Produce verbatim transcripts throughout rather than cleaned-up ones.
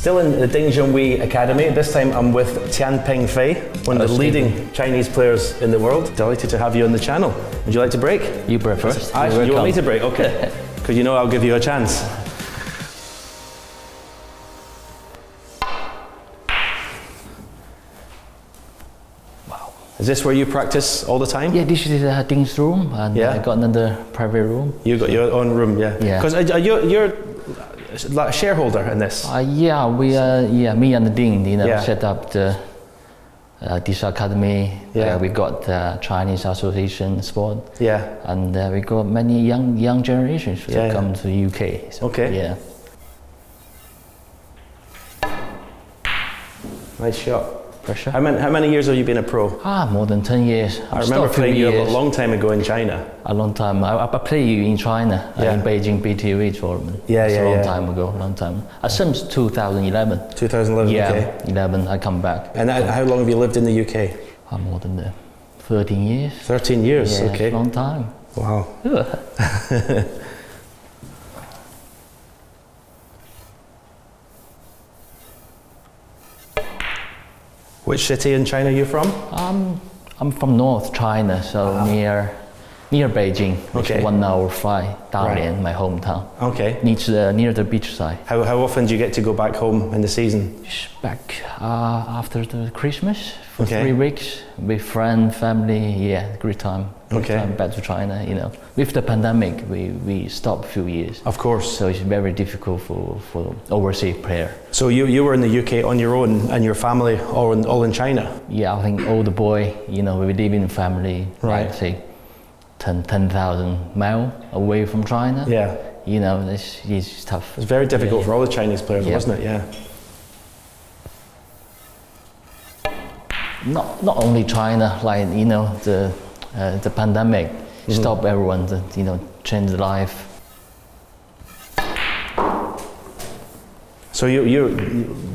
Still in the Ding Junhui Academy. This time I'm with Tian Pengfei, one of the leading Chinese players in the world. Delighted to have you on the channel. Would you like to break? You break first. I, you want me to break? Okay. Because you know I'll give you a chance. Wow. Is this where you practice all the time? Yeah, this is uh, Ding's room, and yeah. I got another private room. You got your own room, yeah. Yeah. Because uh, you're, you're like a shareholder in this? Uh, yeah, we uh, yeah, me and Ding, you know, yeah. set up the uh, this academy. Yeah, uh, we got uh, Chinese association sport. Yeah, and uh, we got many young young generations yeah, that come yeah. to the U K. So, okay. Yeah. Nice shot. Pressure. How many How many years have you been a pro? Ah, more than ten years. I, I remember playing you years. a long time ago in China. A long time. I, I played you in China yeah. uh, in Beijing B T V tournament. Yeah, it's yeah, a long yeah. time ago. Long time. Uh, since two thousand eleven. two thousand eleven. Yeah, okay. eleven. I come back. And that, how long have you lived in the U K? Uh, more than that. thirteen years. Thirteen years. Yeah, okay. Long time. Wow. Yeah. Which city in China are you from? Um, I'm from North China, so wow. near near Beijing. Okay. It's one hour flight, Dalian, right. my hometown. Okay. Near the, near the beachside. How, how often do you get to go back home in the season? Back uh, after the Christmas for okay. three weeks with friends, family, yeah, great time. Great okay. time back to China, you know. With the pandemic, we, we stopped a few years. Of course. So it's very difficult for, for overseas player. So you, you were in the U K on your own and your family all in, all in China? Yeah, I think all the boy, you know, we live in family, right. I'd say ten thousand miles away from China. Yeah. You know, it's, it's tough. It's very difficult yeah. for all the Chinese players, yeah. wasn't it? Yeah. Not not only China, like you know the uh, the pandemic mm-hmm. stopped everyone, to, you know, change life. So you you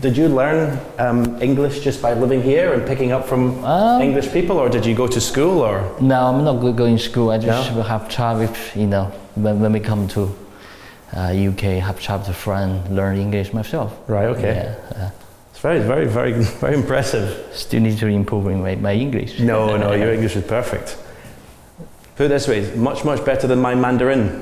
did you learn um, English just by living here and picking up from um, English people, or did you go to school or? No, I'm not going to school. I just no? have tried with you know when when we come to uh, U K, have tried to friend learn English myself. Right. Okay. Yeah, uh, Very, very, very, very impressive. Still need to improve in my, my English. No, no, your English is perfect. Put it this way, it's much, much better than my Mandarin. I, I,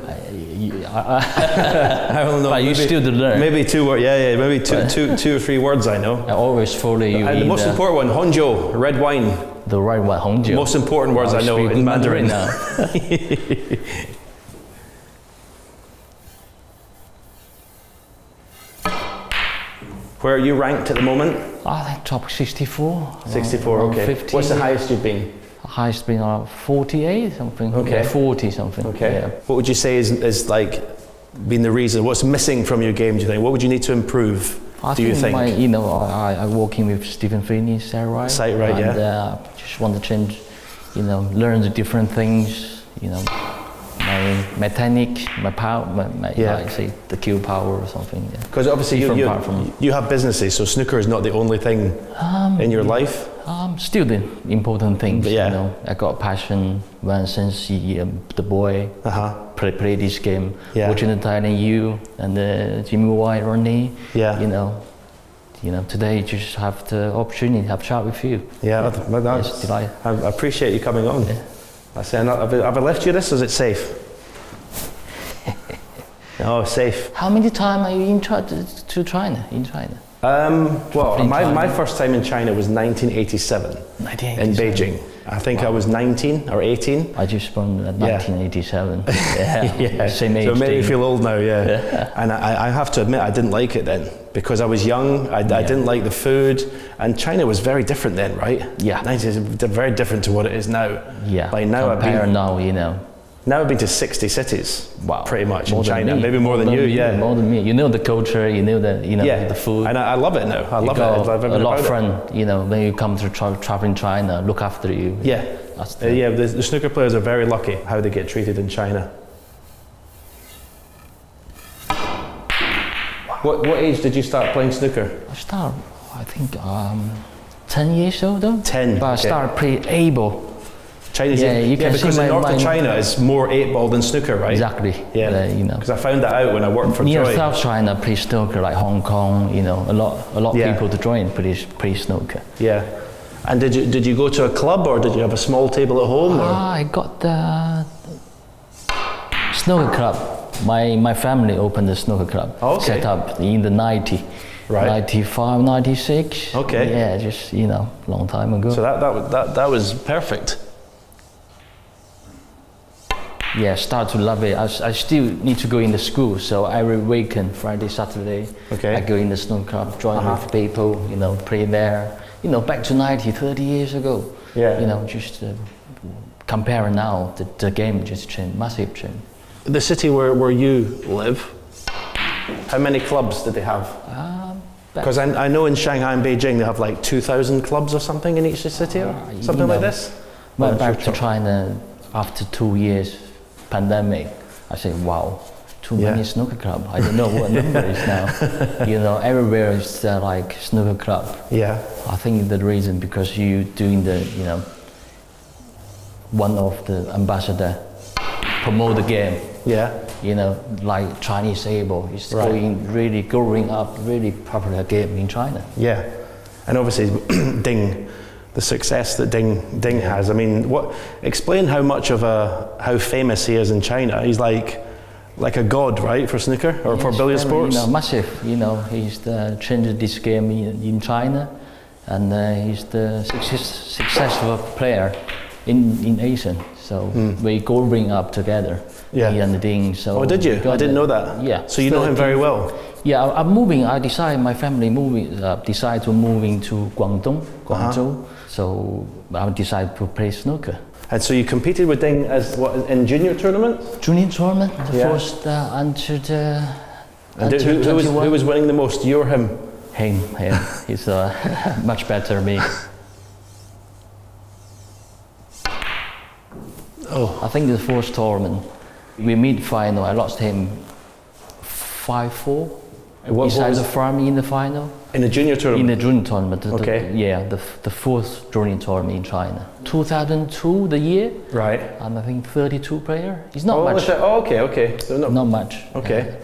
I don't know. But maybe, you still learn. Maybe two words, yeah, yeah, maybe two, two, two or three words I know. I always follow you. And the most important one, Honjo, red wine. The red wine, Honjo. Most important words I, I know in Mandarin. Mandarin now. Where are you ranked at the moment? I think top sixty-four. sixty-four, okay. fifty. What's the highest you've been? The highest been uh, forty-eight something. Okay. Yeah, forty something. Okay. Yeah. What would you say is, is like been the reason? What's missing from your game? Do you think? What would you need to improve? I do think you think? My, you know, I I working with Stephen Feeney, site right. Site right, and, yeah. Uh, just want to change, you know, learn the different things, you know. My, my technique, my power, my, my, yeah. like, say the cue power or something. Because yeah. obviously you, you, you have businesses, so snooker is not the only thing um, in your life. Um, still the important things, yeah. you know. I got passion when since he, um, the boy uh-huh. play, play this game, yeah. watching the Thailand you and the Jimmy White, Ronnie, yeah. you know. You know, today you just have the opportunity to have a chat with you. Yeah, yeah. Well, that's, I appreciate you coming on. Yeah. I said, have I left you this, or is it safe? Oh, safe. How many times are you in to China? In China? Um, well, my, China. my first time in China was nineteen eighty-seven, nineteen eighty-seven. In Beijing. I think wow. I was nineteen or eighteen. I just born in nineteen eighty-seven. Yeah, yeah. Same age. So it made me feel old now, yeah. yeah. And I, I have to admit, I didn't like it then. Because I was young, I, yeah. I didn't like the food, and China was very different then, right? Yeah. It's very different to what it is now. Yeah. Like now I've been, now, you know. Now I've been to sixty cities, wow. pretty much, more in China. Me. Maybe more, more than, than you, me. yeah. More than me. You know the culture, you know the, you know, yeah. the food. And I, I love it now. I you love got it. I've a lot of friends, you know, when you come to tra travel in China, look after you. Yeah. That's the uh, yeah, the, the snooker players are very lucky how they get treated in China. What, what age did you start playing snooker? I started, I think, um, ten years old. Though. ten. But okay. I started playing able Chinese. Yeah, you yeah, can because in North China it's more eight ball than snooker, right? Exactly. Yeah, uh, you know. Because I found that out when I worked for Near Troy. South China play snooker, like Hong Kong. You know, a lot, a lot yeah. of people to join play play snooker. Yeah. And did you did you go to a club or did you have a small table at home? Or? Ah, I got the snooker club. My my family opened the snooker club. Oh, okay. Set up in the nineties. Right. ninety-five, ninety-six. Okay. Yeah, just, you know, long time ago. So that, that, that, that was perfect. Yeah, start to love it. I, I still need to go in the school, so every weekend, Friday, Saturday, okay. I go in the snow club, join uh-huh. with people, you know, play there. You know, back to ninety, thirty years ago. Yeah. You know, just uh, compare now, the, the game just changed, massive change. The city where, where you live, how many clubs did they have? Uh, Because I, I know in Shanghai and Beijing they have like two thousand clubs or something in each city, or uh, something you know, like this? Went back to China after two years pandemic. I said, wow, too yeah. many snooker club. I don't know what number it is now. You know, everywhere is uh, like snooker club. Yeah. I think the reason because you doing the, you know, one of the ambassador promote the game. Yeah. You know, like Chinese able, it's right. going really growing up, really popular game in China. Yeah, and obviously Ding, the success that Ding Ding yeah. has. I mean, what? Explain how much of a how famous he is in China. He's like like a god, right, for snooker or yes, for billiard sports. You know, massive. You know, he's the changed this game in, in China, and uh, he's the success, successful player in in Asia. So mm. we growing up together. Yeah. And Ding, so oh, did you? I didn't know that. Yeah. So you know him very well. Yeah, I'm moving. I decide my family moving. Uh, decide to moving to Guangdong, Guangzhou. Uh-huh. So I decide to play snooker. And so you competed with Ding as what in junior tournaments? Junior tournament, the yeah. first uh, until the. And until who, who, was, who was winning the most? You or him? Him. Him. He's uh, much better than me. Oh. I think the first tournament. We meet final, I lost him five four. Besides the farm in the final. In the junior tournament? In the junior tournament. The, okay. The, yeah, the, the fourth junior tournament in China. two thousand two, the year. Right. And I think thirty-two player. It's not oh, much. That, oh, okay, okay. So not, not much. Okay. Yeah.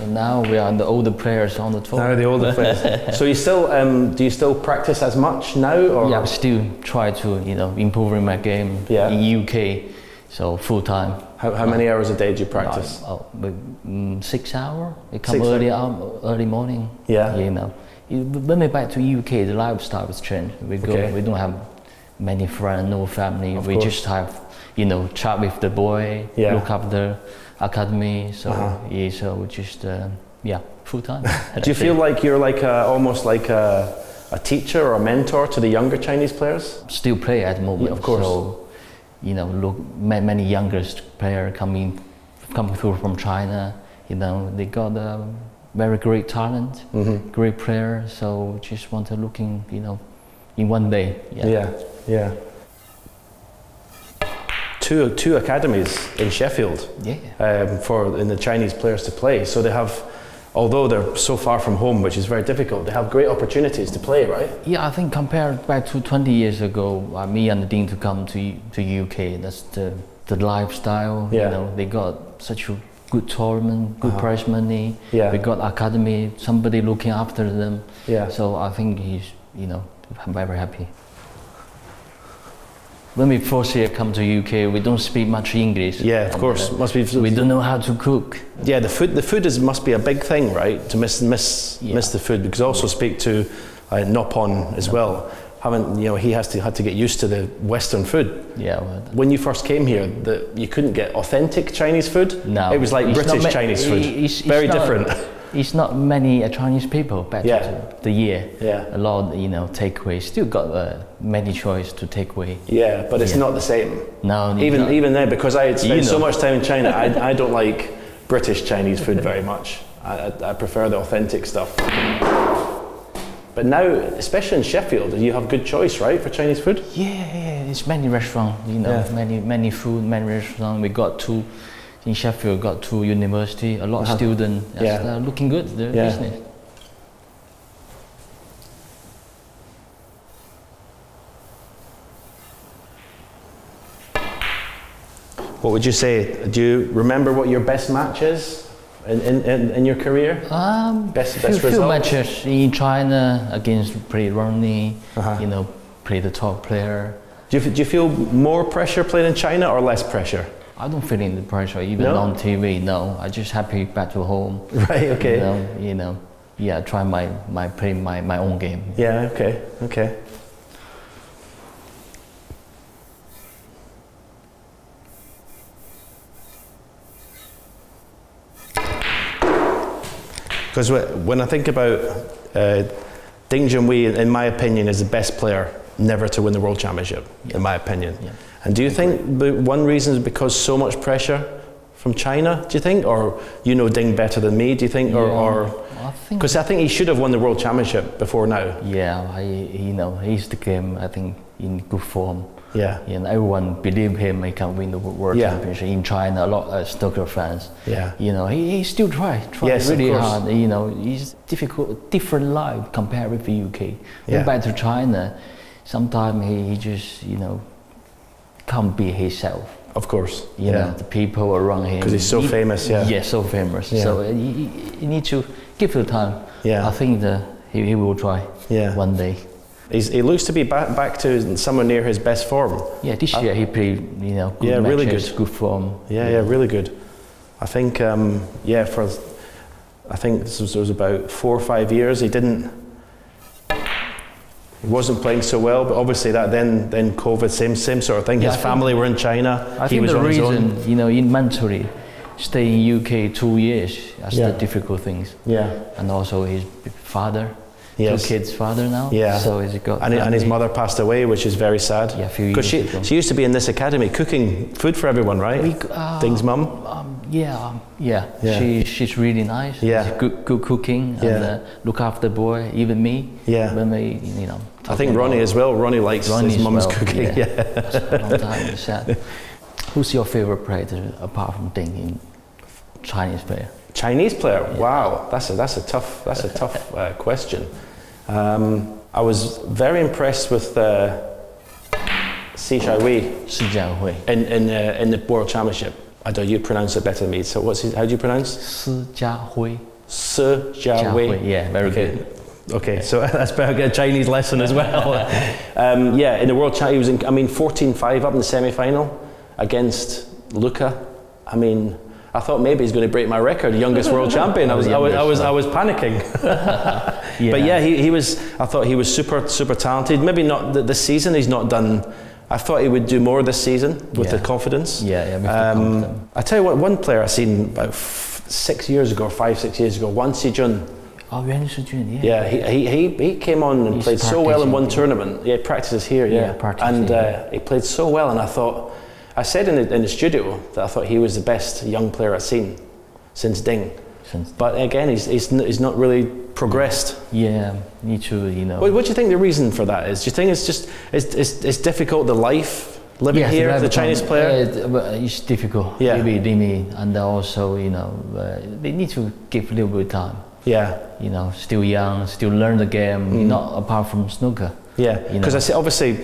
So now we are the older players on the tour. Now the older players. So you still, um, do you still practice as much now? Or? Yeah, I still try to, you know, improving my game yeah. in U K, so full time. How, how many hours a day do you practice? Uh, uh, six hours. I come six early hour, early morning. Yeah. You know, when we back to U K, the lifestyle has changed. We go, okay. we don't have many friends, no family. Of we course. Just have, you know, chat with the boy, yeah. look up the academy, so uh-huh. yeah, so just uh, yeah, full time. Do you feel like you're like a, almost like a, a teacher or a mentor to the younger Chinese players? Still play at the moment, yeah, of course. So you know, look, many, many youngest player coming coming through from China. You know, they got a very great talent, mm-hmm. great player. So just want to looking, you know, in one day. Yeah, yeah. yeah. Two, two academies in Sheffield yeah. um, for in the Chinese players to play. So they have, although they're so far from home, which is very difficult, they have great opportunities to play, right? Yeah, I think compared back to twenty years ago, uh, me and Ding to come to to U K, that's the, the lifestyle, yeah. you know, they got such a good tournament, good uh-huh. prize money, yeah. they got academy, somebody looking after them. Yeah. So I think he's, you know, I'm very happy. When we first here come to U K, we don't speak much English. Yeah, of course. Must be. We don't know how to cook. Yeah, the food. The food is must be a big thing, right? To miss miss yeah. miss the food because I also speak to uh, Nopon as Nopon. well. Haven't you know? He has to had to get used to the Western food. Yeah. Well, when you first came here, the, you couldn't get authentic Chinese food. No, it was like British Chinese food. It's, it's very not, different. It's not many uh, Chinese people back yeah. to the year. Yeah. A lot, you know, takeaway. Still got uh, many choice to take away. Yeah, but it's yeah. not the same. No, even not. even there because I spent you know. so much time in China. I I don't like British Chinese food very much. I I prefer the authentic stuff. But now, especially in Sheffield, you have good choice, right, for Chinese food? Yeah, yeah. There's many restaurants. You know, yeah. many many food, many restaurants. We got two. In Sheffield, got to university, a lot of uh-huh. students yeah. looking good, their yeah. business. What would you say? Do you remember what your best match is in, in, in your career? Um, best few, best few matches in China against pretty Ronnie, uh-huh. you know, pretty the top player. Do you, do you feel more pressure playing in China or less pressure? I don't feel any pressure, even no? on T V, no. I'm just happy back to home. Right, okay. You know, you know yeah, try my, my, play my, my own game. Yeah, okay, okay. Because when I think about uh, Ding Junhui, in my opinion, is the best player never to win the World Championship, yeah. in my opinion. Yeah. And do you think the one reason is because so much pressure from China, do you think? Or you know Ding better than me, do you think? Or Because yeah, I, I think he should have won the World Championship before now. Yeah, I, you know, he's the game, I think, in good form. Yeah. And everyone believe him he can win the World yeah. Championship in China, a lot of snooker fans. Yeah. You know, he, he still tries, tries yes, really hard. You know, he's difficult, different life compared with the U K. Yeah. Went back to China, sometimes he, he just, you know, can't be himself. Of course. You yeah. know, the people around him. Because he's so he, famous, yeah. Yeah, so famous. Yeah. So you uh, need to give him time. Yeah. I think the, he, he will try yeah. one day. He's, he looks to be back, back to somewhere near his best form. Yeah, this year uh, he played, you know, good yeah, matches, really good. good form. Yeah, yeah, yeah, really good. I think, um, yeah, for, I think this was, was about four or five years, he didn't, he wasn't playing so well, but obviously that then, then COVID, same same sort of thing. Yeah, His I family were in China. I he think was the on reason, his own. you know, in mentally, staying in U K two years, that's yeah. the difficult things. Yeah. And also his father, yes. two kids' father now. Yeah. So he's got and, and his mother passed away, which is very sad. Yeah, a few years Because she, ago. she used to be in this academy cooking food for everyone, right? We, uh, Ding's mum? Um, yeah, um, yeah, yeah. She, she's really nice. Yeah. She's good, good cooking yeah. and uh, look after the boy, even me. Yeah. When we, you know. I think Ronnie as well. Ronnie likes Ronnie's his mum's well, cooking. Yeah, yeah. That's a long time, sad. Who's your favorite player apart from Ding in Chinese player? Chinese player. Yeah. Wow, that's a that's a tough that's a tough uh, question. Um, I was very impressed with uh, Si Jia Hui. Si Jia Hui. In in uh, in the World Championship. I don't. You pronounce it better than me. So what's his, how do you pronounce? Si Jia Hui. Si Jia Hui. Yeah, very okay. good. Okay, so that's about a Chinese lesson as well. um, yeah, in the World Championship, he was in, I mean, fourteen five up in the semi-final against Luka. I mean, I thought maybe he's going to break my record, youngest world champion. I was, I was, I was, I was panicking. yeah. But yeah, he, he was, I thought he was super, super talented. Maybe not th this season, he's not done. I thought he would do more this season with yeah. the confidence. Yeah, yeah. Um, the I tell you what, one player I seen about f six years ago, five, six years ago, Wan Sijun. Oh, Wan Sijun, yeah. Yeah, he, he, he came on and he's played so well in one here. tournament. Yeah, he practices here, yeah. yeah and here. Uh, he played so well, and I thought, I said in the, in the studio that I thought he was the best young player I've seen since Ding. Since but again, he's, he's, he's not really progressed. Yeah, me too, you know. What, what do you think the reason for that is? Do you think it's just, it's, it's, it's difficult, the life, living yes, here, the Chinese player? Uh, it's difficult, yeah. maybe, maybe, and also, you know, uh, they need to give a little bit of time. Yeah. You know, still young, still learn the game, mm. not apart from snooker. Yeah, because I see, obviously,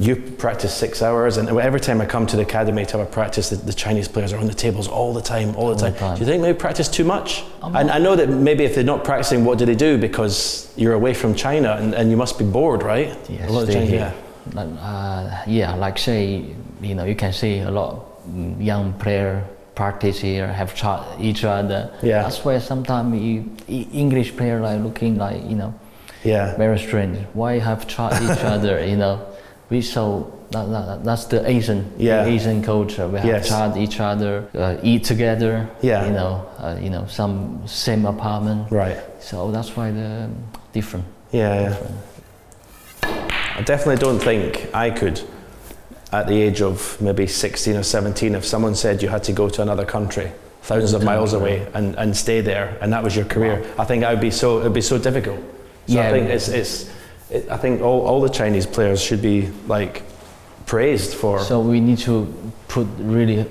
you practice six hours, and every time I come to the academy to have a practice, the, the Chinese players are on the tables all the time, all the all time. time. Do you think they practice too much? And I know that maybe if they're not practicing, what do they do? Because you're away from China, and, and you must be bored, right? Yes, a lot of China, yeah. Like, uh, yeah, like say, you know, you can see a lot of young player practice here, have chat each other. Yeah. That's why sometimes you, English player like looking like, you know, yeah. very strange. Why have chat each other, you know? We so that, that, that's the Asian, yeah. the Asian culture. We have yes. chat each other, uh, eat together. Yeah. You know, uh, you know, some same apartment. Right. So that's why the different. Yeah, different. yeah. I definitely don't think I could, at the age of maybe sixteen or seventeen, if someone said you had to go to another country, thousands of miles away, and, and stay there, and that was your career. Wow. I think I would be so. It'd be so difficult. So yeah. I think it's it's. I think all, all the Chinese players should be like praised for. So we need to put really,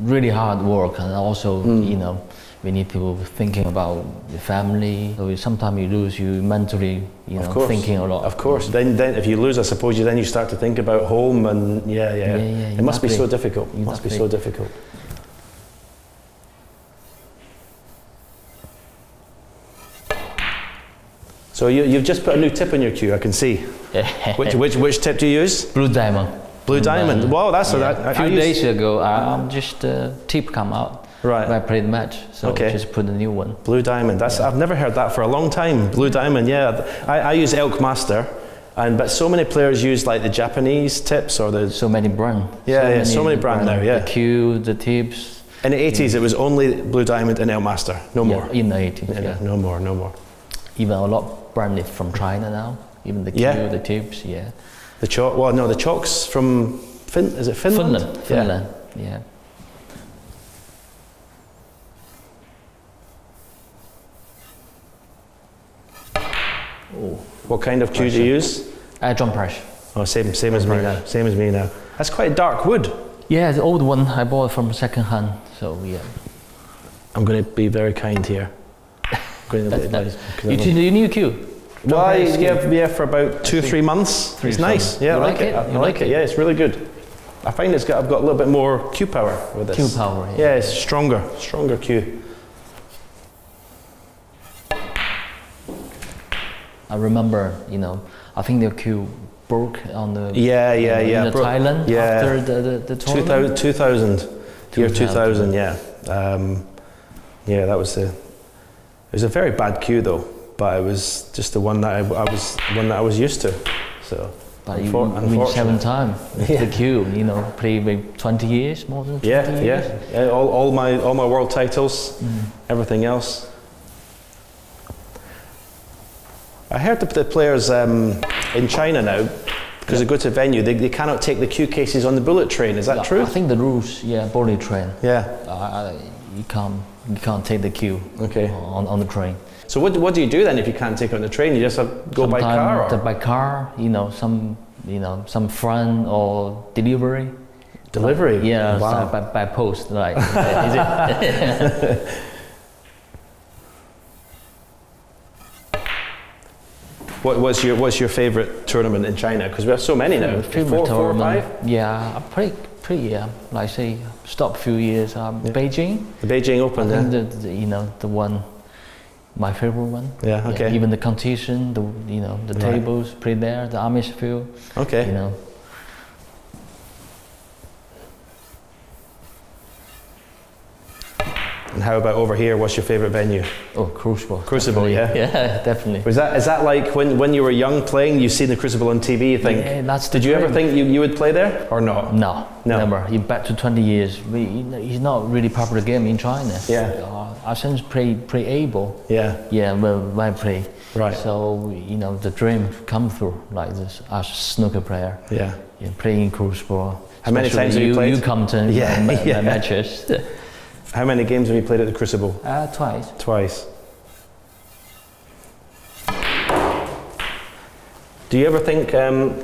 really hard work and also mm. you know we need people thinking about the family. So sometimes you lose you mentally, you know, of course. thinking a lot. Of course. Then, then if you lose, I suppose you then you start to think about home and yeah, yeah. yeah, yeah it exactly. must be so difficult. Exactly. It must be so difficult. So you, you've just put a new tip on your cue, I can see. which, which, which tip do you use? Blue Diamond. Blue Diamond. Diamond. Wow, that's yeah. a, a few days ago. I just uh, tip come out. Right. When I played the match, so okay. just put a new one. Blue Diamond. That's yeah. I've never heard that for a long time. Blue Diamond. Yeah, I, I use Elk Master, and but so many players use like the Japanese tips or the so many brand. Yeah, so yeah, many so many brand, brand now. Yeah. The cue, the tips. In the eighties, it was only Blue Diamond and Elk Master. No yeah, more. In the eighties. Yeah, yeah. No more. No more. Even a lot of branded from China now. Even the cue, yeah. the tips. Yeah. The chalk, well, no, the chalk's from, fin is it Finland? Finland, yeah. Finland, yeah. Oh. What kind of cue do you use? Uh, John Press. Oh, same, same as me now, same as me now. That's quite dark wood. Yeah, the old one I bought from second hand, so yeah. I'm going to be very kind here. Going to nice. You choose the new cue? Well, I gave yeah, for about two, three months. Three it's seven. nice. Yeah, I like, like it. it. I you like it. it. Yeah, it's really good. I find it's got. I've got a little bit more cue power with this. Cue power. Yeah, yeah it's yeah. stronger, stronger cue. I remember, you know, I think the cue broke on the yeah, yeah, on yeah, the Thailand yeah. after the the, the tournament. Two thousand, two thousand, year two thousand. Yeah, um, yeah, that was a. It was a very bad cue though. But it was just the one that I, I was one that I was used to. So, but you win seven times. Yeah. The cue, you know, played maybe twenty years, more than twenty yeah, years. Yeah, yeah. All, all my all my world titles, mm. everything else. I heard the, the players um, in China now, because yeah. they go to a venue, they, they cannot take the cue cases on the bullet train. Is that yeah, true? I think the rules, yeah, bullet train. Yeah, uh, you can't you can't take the cue. Okay. On on the train. So what, what do you do then if you can't take on the train? You just have to go Sometime by car? Or? By car, you know, some, you know, some friend or delivery. Delivery? Like, yeah, wow. so by, by post, like, is it? What was your, what's your favorite tournament in China? Because we have so many now. Four, four or five? Yeah, I pretty, pretty, yeah. Like I say, stopped a few years. Um, yeah. Beijing. The Beijing Open, I think yeah. the, the, you know, the one. My favorite one. Yeah. Okay. Yeah, even the competition, the you know the right. tables played there, the Amish field. Okay. You know. And how about over here? What's your favorite venue? Oh, Crucible. Crucible, definitely. yeah. Yeah, definitely. Was that is that like when when you were young playing? You've seen the Crucible on T V. You think? Yeah, that's. Did you dream. ever think you you would play there or not? No, no. never. You're back to twenty years. We, it's not really popular game in China. Yeah. So, uh, I since play play able. Yeah. Yeah, well, I play. Right. So you know the dream come through like this as a snooker player. Yeah. You're playing Crucible. How many times have you, you played? You come to yeah. my, yeah. my matches. How many games have you played at the Crucible? Uh, twice. Twice. Do you ever think um,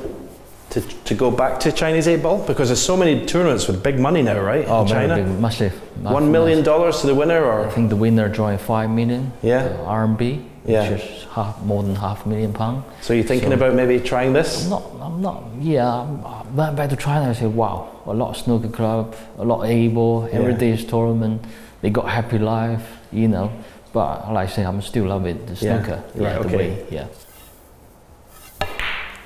to, to go back to Chinese eight ball? Because there's so many tournaments with big money now, right? Oh, in China? Big, massive, massive. One million dollars to the winner? Or? I think the winner drawing five million yeah. uh, R M B, yeah. which is half, more than half a million pounds. So you're thinking so about maybe trying this? I'm not, I'm not, yeah. I went back to China and said, wow. A lot of snooker club, a lot of able, every yeah. day's tournament. They got happy life, you know. But like I say, I'm still loving the snooker. Yeah, yeah right, the okay. way, yeah.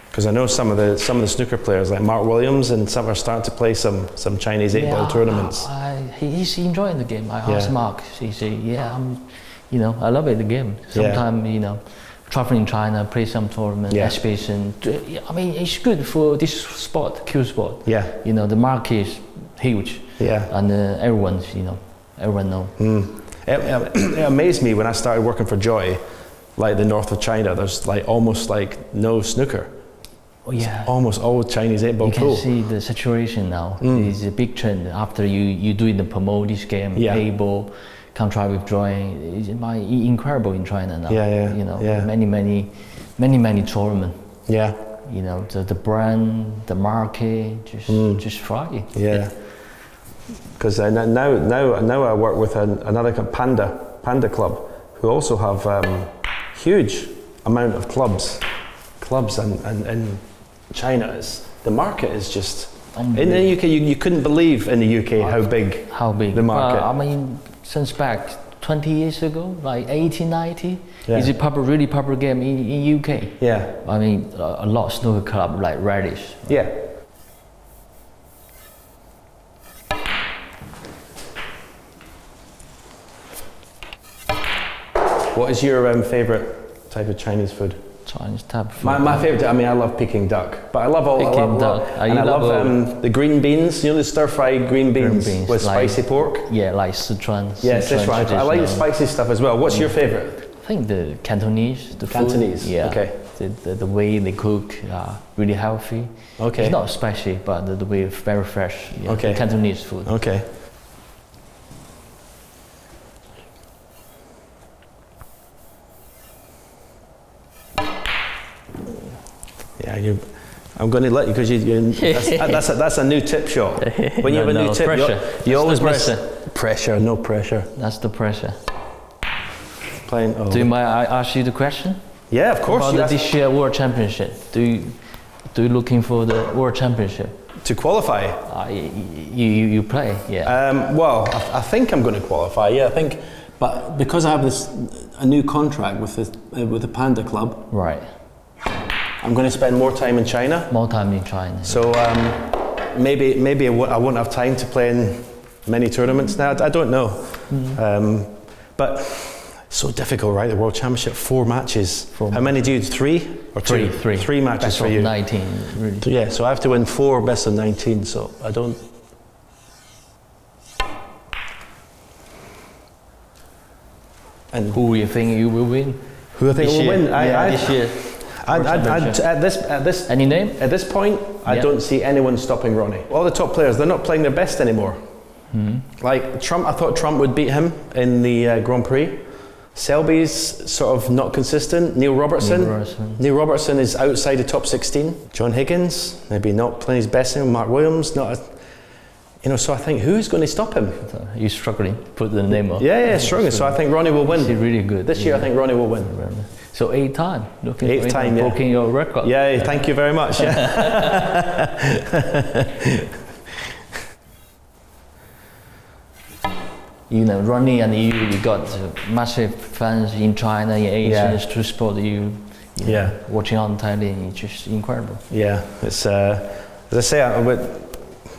Because I know some of the some of the snooker players, like Mark Williams, and some are starting to play some some Chinese eight yeah, ball tournaments. I, I, he's enjoying the game. I asked yeah. Mark. He said, "Yeah, I'm, you know, I love it. The game. Sometimes, yeah. you know." Traveling China, play some tournament, yeah. exhibition. I mean, it's good for this sport, Q sport. Yeah. You know, the market is huge. Yeah. And uh, everyone's, you know, everyone knows. Mm. It, it, it amazed me when I started working for Joy, like the north of China, there's like almost like no snooker. Oh, yeah. It's almost all Chinese eight ball You can pool. see the saturation now. Mm. It's a big trend after you, you do the promote this game, yeah. eight ball. Contrary with drawing, it's incredible in China now. Yeah, yeah, you know, yeah. many, many, many, many tournaments. Yeah. You know, the, the brand, the market, just, mm. just try it. Yeah. Because now, now, now I work with an, another Panda, Panda Club, who also have um, huge amount of clubs. Clubs and in, in, in China, is, the market is just... In the U K, you, you couldn't believe in the U K how big, how big the market. Uh, I mean, since back twenty years ago, like eighteen ninety, yeah. It's a proper, really proper game in, in U K. Yeah. I mean, uh, a lot of snooker club like Radish. Right? Yeah. What is your um, favorite type of Chinese food? Chinese type of food. My, my favorite, I mean, I love Peking duck, but I love all Peking I love, duck. Love, and I love, love um, the green beans. You know, the stir-fried green, green beans with like, spicy pork. Yeah, like Sichuan. Yeah, Sichuan. Sichuan I like the spicy stuff as well. What's mm. your favorite? I think the Cantonese. The Cantonese. Food, yeah. Okay. The, the the way they cook are uh, really healthy. Okay. It's not spicy, but the, the way it's very fresh. Yeah, okay. The Cantonese food. Okay. Yeah, you, I'm going to let you because you, you, that's, that's, a, that's a new tip shot. When you no, have a no, new tip, pressure. you always pressure. Pressure, no pressure. That's the pressure. Playing. Oh. Do you mind I ask you the question? Yeah, of course. About this year World Championship, do you do you looking for the World Championship to qualify? Uh, you, you you play, yeah. Um, well, I, I think I'm going to qualify. Yeah, I think, but because I have this a new contract with the uh, with the Panda Club, right. I'm going to spend more time in China. More time in China. So um, maybe maybe I, I won't have time to play in many tournaments now. I don't know. Mm-hmm. um, but so difficult, right? The World Championship, four matches. Four How many do you? Three or three, two? Three. Three matches best for you. nineteen. Really. Yeah. So I have to win four best of nineteen. So I don't. And who do you think you will win? Who I think will win? Yeah, I, I, this year. I'd, I'd, I'd, at this, at this, any name? At this point, I yeah. don't see anyone stopping Ronnie. All the top players, they're not playing their best anymore. Mm-hmm. Like Trump, I thought Trump would beat him in the uh, Grand Prix. Selby's sort of not consistent. Neil Robertson. Neil Robertson. Neil Robertson is outside the top sixteen. John Higgins, maybe not playing his best anymore. Mark Williams, not. A, you know, so I think who's going to stop him? He's struggling. Put the name up. Yeah, yeah, struggling. So I think Ronnie will win. He's really good. This yeah. year, I think Ronnie will win. So eight time, looking eighth time, yeah. Breaking your record. Yeah, yeah, thank you very much. Yeah. You know, Ronnie and you, you got massive fans in China, in Asia, yeah. to support you. you yeah, know, watching on Thailand, it's just incredible. Yeah, it's uh, as I say, I, we're,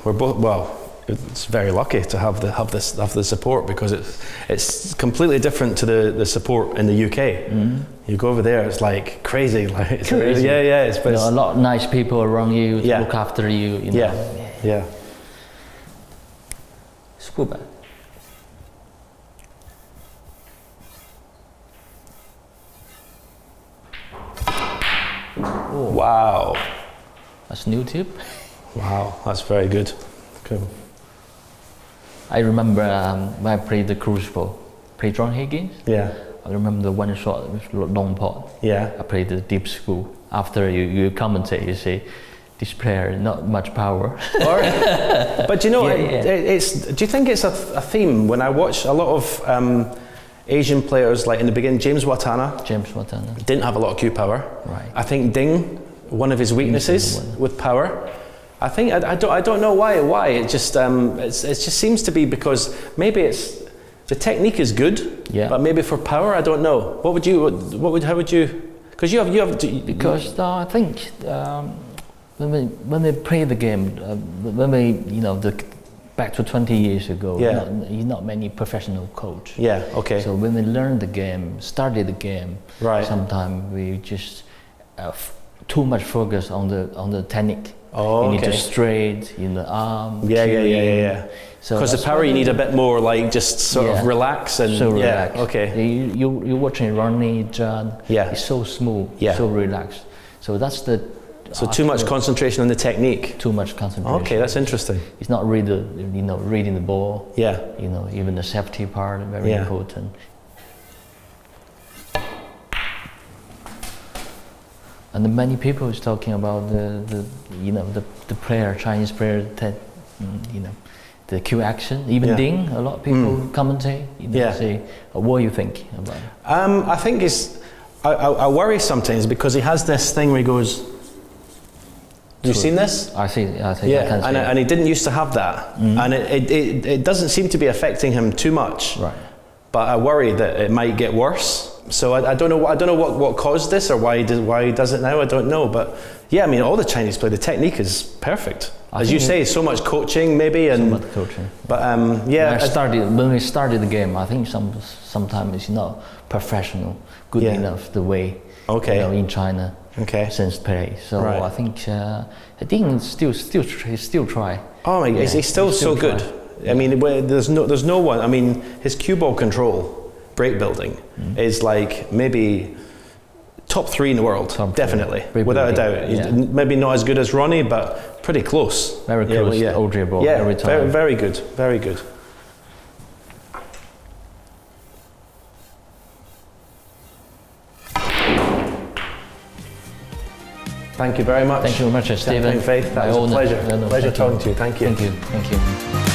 we're both well. It's very lucky to have the have this have the support because it's it's completely different to the, the support in the U K. Mm. You go over there, it's like crazy, like it's crazy. yeah, yeah. It's, but it's a lot of nice people around you yeah. to look after you. you know. Yeah, yeah. yeah. Scuba. Oh. Wow, that's a new tip. Wow, that's very good. Cool. I remember um, when I played the Crucible, played John Higgins. Yeah. I remember the one shot with long pot. Yeah. I played the deep school. After you, you commentate, you say, this player, not much power. Right. But you know, yeah, it, yeah. It, it's. Do you think it's a, a theme? When I watch a lot of um, Asian players, like in the beginning, James Watana. James Watana. Didn't have a lot of Q power. Right. I think Ding, one of his weaknesses with power. I think I, I don't. I don't know why. Why it just um, it's, it just seems to be because maybe it's the technique is good, yeah. But maybe for power, I don't know. What would you? What, what would? How would you? Because you have. You have. To, because uh, I think um, when we when we play the game, uh, when we you know the back to twenty years ago, yeah. not, you're not many professional coach. Yeah. Okay. So when we learn the game, study the game, right. Sometimes we just have too much focus on the on the technique. Oh, you okay. need to straight in the arm. Yeah, yeah, yeah, yeah, yeah. Because so the power, you need a bit more, like just sort yeah. of relax and so yeah. Relax. Okay. You, you you're watching Ronnie, John. Yeah. It's so smooth. Yeah. So relaxed. So that's the. So too much concentration on the technique. Too much concentration. Okay, that's interesting. It's not really the, you know reading the ball. Yeah. You know even the safety part very yeah. important. And many people is talking about the, the you know the, the player Chinese player, you know, the cue action, even yeah. Ding, a lot of people mm. commentate, they yeah. say, what do you think about it? Um, I think it's, I, I, I worry sometimes because he has this thing where he goes, you've seen this? I see, I see. Yeah, I and, and he didn't used to have that. Mm. And it, it, it, it doesn't seem to be affecting him too much. Right. But I worry that it might get worse. So I, I don't know, what, I don't know what, what caused this or why he, did, why he does it now, I don't know. But yeah, I mean, all the Chinese play, the technique is perfect. As you say, so much coaching maybe. And, so much coaching. But um, yeah. When, I started, when we started the game, I think some, sometimes it's not professional, good yeah. enough the way okay. you know, in China. Okay. Since play, so right. I think uh, I think still still try, still try. Oh my, yeah. he's, he's still, he's still so try. good. I mean, there's no there's no one. I mean, his cue ball control, break building, mm. is like maybe top three in the world, top definitely, three. without building. a doubt. Yeah. Maybe not as good as Ronnie, but pretty close. Very close. Yeah, well, yeah. ball yeah, every time. Very, very good. Very good. Thank you very much. Thank you very much, Stephen. That was a pleasure. No, no, pleasure talking you. to you. Thank you. Thank you. Thank you.